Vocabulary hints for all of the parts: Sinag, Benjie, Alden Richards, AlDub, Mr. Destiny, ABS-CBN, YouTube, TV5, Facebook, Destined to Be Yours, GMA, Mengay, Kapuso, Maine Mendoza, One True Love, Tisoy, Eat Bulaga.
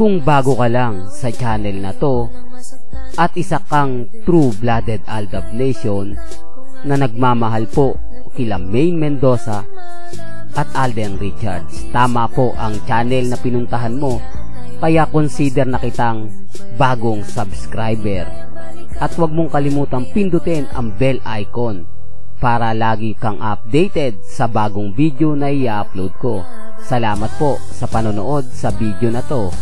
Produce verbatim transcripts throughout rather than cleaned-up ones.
Kung bago ka lang sa channel na to at isa kang true-blooded AlDub Nation na nagmamahal po kila Maine Mendoza at Alden Richards, tama po ang channel na pinuntahan mo, kaya consider na kitang bagong subscriber. At huwag mong kalimutang pindutin ang bell icon para lagi kang updated sa bagong video na i-upload ko. Salamat po sa panonood sa video na to.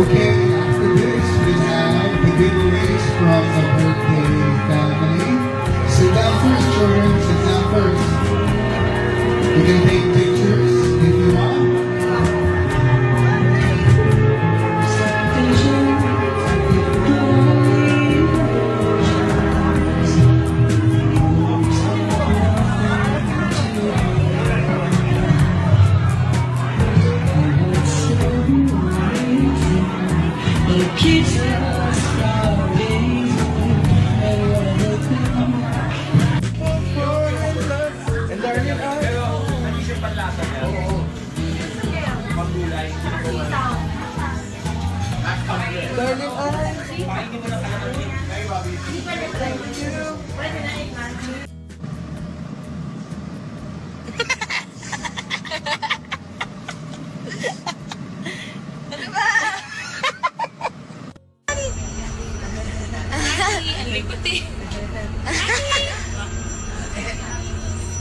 Okay, after this, we have the giveaways from the birthday family. Sit down first, children, sit down first. You can take pictures if you want.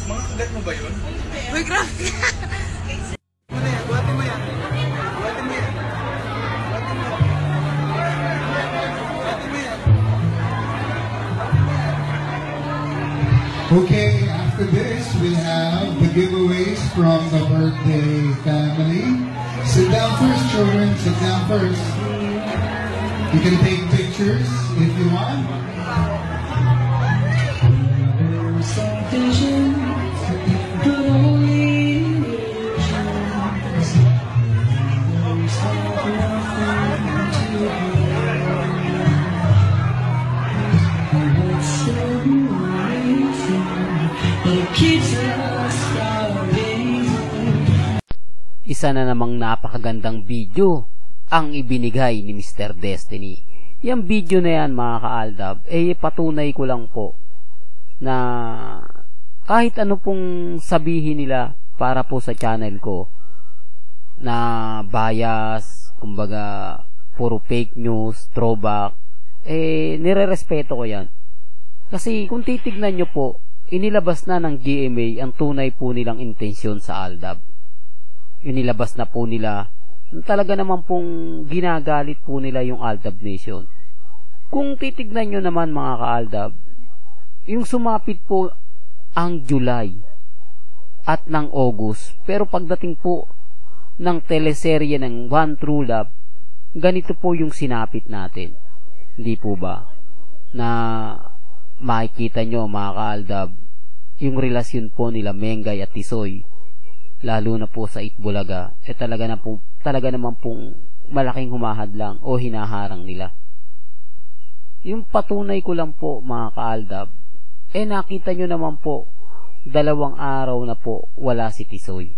Mga kagat mo ba yun? Uy, grabe! Ano yan? Buhatin mo yan. Buhatin mo yan. Buhatin mo yan. Buhatin mo yan. Okay, after this, we'll have the giveaways from the birthday family. Sit down first, children. Sit down first. You can take pictures if you want. Isa na namang napakagandang video ang ibinigay ni Mister Destiny. Yung video na yan, mga ka-AlDub, eh patunay ko lang po na kahit ano pong sabihin nila para po sa channel ko na bias, kumbaga puro fake news, throwback, eh nirerespeto ko yan. Kasi kung titignan nyo po, inilabas na ng G M A ang tunay po nilang intensyon sa AlDub. Inilabas na po nila, talaga naman pong ginagalit po nila yung AlDub Nation. Kung titignan nyo naman, mga ka-AlDub, yung sumapit po ang July at ng August, pero pagdating po ng teleserye ng One True Love, ganito po yung sinapit natin. Hindi po ba na makikita nyo, mga ka-AlDub, yung relasyon po nila Mengay at Tisoy, lalo na po sa Eat Bulaga, eh talaga, na po, talaga naman pong malaking humahadlang o hinaharang nila. Yung patunay ko lang po, mga ka-AlDub, eh nakita nyo naman po, dalawang araw na po wala si Tisoy.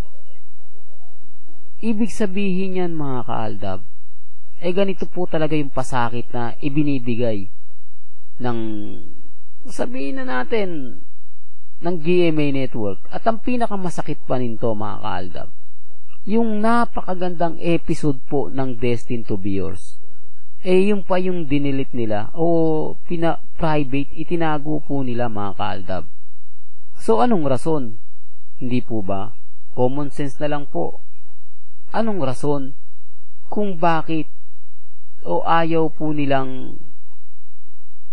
Ibig sabihin yan, mga ka-AlDub, eh ganito po talaga yung pasakit na ibinibigay ng, sabihin na natin, ng G M A Network. At ang pinakamasakit pa nito, mga ka-AlDub, yung napakagandang episode po ng Destined to Be Yours, eh yung pa yung dinelete nila o pina private, itinago po nila, mga ka-AlDub. So anong rason? Hindi po ba common sense na lang po? Anong rason kung bakit o ayaw po nilang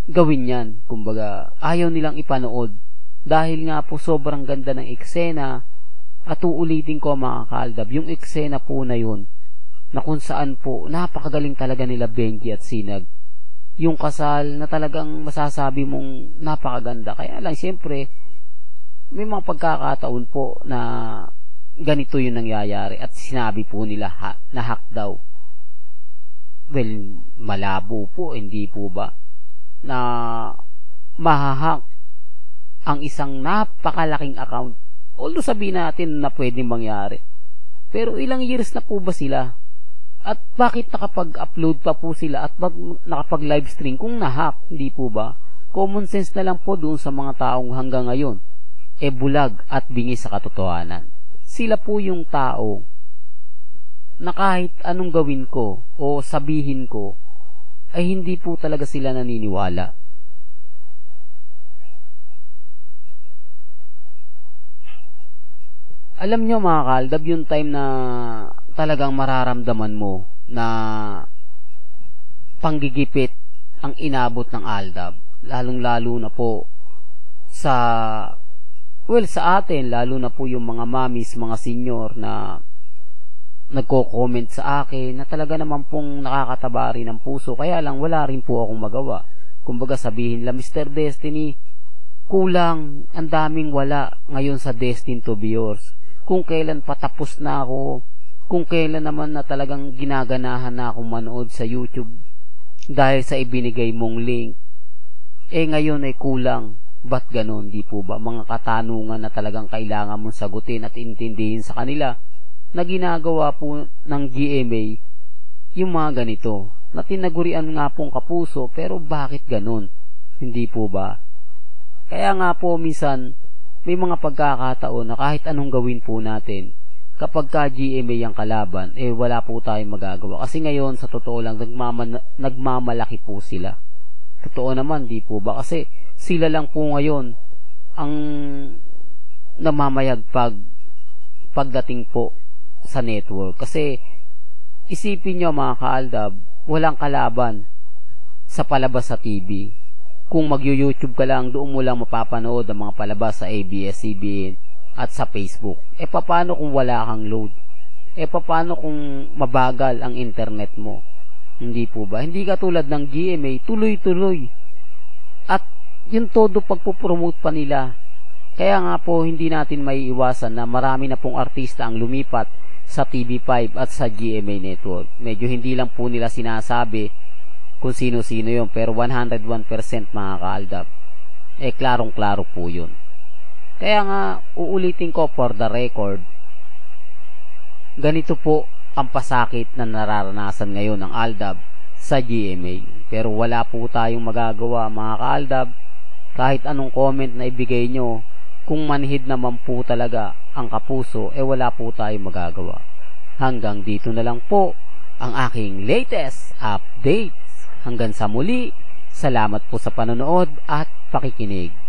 gawin yan? Kumbaga, ayaw nilang ipanood dahil nga po sobrang ganda ng eksena. At uulitin ko, mga ka-AlDub, yung eksena po na yun na kung saan po napakagaling talaga nila Benjie at Sinag. Yung kasal na talagang masasabi mong napakaganda. Kaya lang siyempre may mga pagkakataon po na ganito yung nangyayari at sinabi po nila ha, na hack daw. Well, malabo po, hindi po ba, na mahahack ang isang napakalaking account. Although sabihin natin na pwedeng mangyari, pero ilang years na po ba sila? At bakit nakapag-upload pa po sila at nakapag-live stream kung na-hack? Hindi po ba common sense na lang po doon sa mga taong hanggang ngayon e bulag at bingi sa katotohanan? Sila po yung tao na kahit anong gawin ko o sabihin ko ay hindi po talaga sila naniniwala. Alam nyo, mga ka-AlDub, yung time na talagang mararamdaman mo na panggigipit ang inabot ng AlDub, lalong lalo na po sa Well, sa atin, lalo na po yung mga mamis, mga senior na nagko-comment sa akin na talaga naman pong nakakataba rin ng puso. Kaya lang, wala rin po akong magawa. Kumbaga, sabihin lang, Mister Destiny, kulang, ang daming wala ngayon sa Destined to Be Yours. Kung kailan patapos na ako, kung kailan naman na talagang ginaganahan na akong manood sa YouTube dahil sa ibinigay mong link, eh ngayon ay kulang. Ba't ganon? Di po ba? Mga katanungan na talagang kailangan mong sagutin at intindihin sa kanila na ginagawa po ng G M A yung mga ganito na tinagurian nga pong kapuso. Pero bakit ganon? Hindi po ba? Kaya nga po minsan may mga pagkakataon na kahit anong gawin po natin, kapag ka G M A ang kalaban, eh wala po tayong magagawa. Kasi ngayon sa totoo lang nagmaman- nagmamalaki po sila. Totoo naman, di po ba? Kasi sila lang po ngayon ang namamayagpag pagdating po sa network. Kasi isipin nyo, mga ka-AlDub, walang kalaban sa palabas sa T V. Kung mag-YouTube ka lang, doon mo lang mapapanood ang mga palabas sa A B S C B N at sa Facebook. E paano kung wala kang load? E paano kung mabagal ang internet mo? Hindi po ba? Hindi katulad ng G M A, tuloy-tuloy. At yung todo pagpupromote pa nila. Kaya nga po hindi natin maiiwasan na marami na pong artista ang lumipat sa T V five at sa G M A Network. Medyo hindi lang po nila sinasabi kung sino-sino yun, pero one hundred one percent, mga ka-AlDub, eh klarong-klaro po yun. Kaya nga uulitin ko, for the record, ganito po ang pasakit na nararanasan ngayon ng AlDub sa G M A. Pero wala po tayong magagawa, mga ka-AlDub. Kahit anong comment na ibigay nyo, kung manhid naman po talaga ang kapuso, eh wala po tayong magagawa. Hanggang dito na lang po ang aking latest updates. Hanggang sa muli, salamat po sa panonood at pakikinig.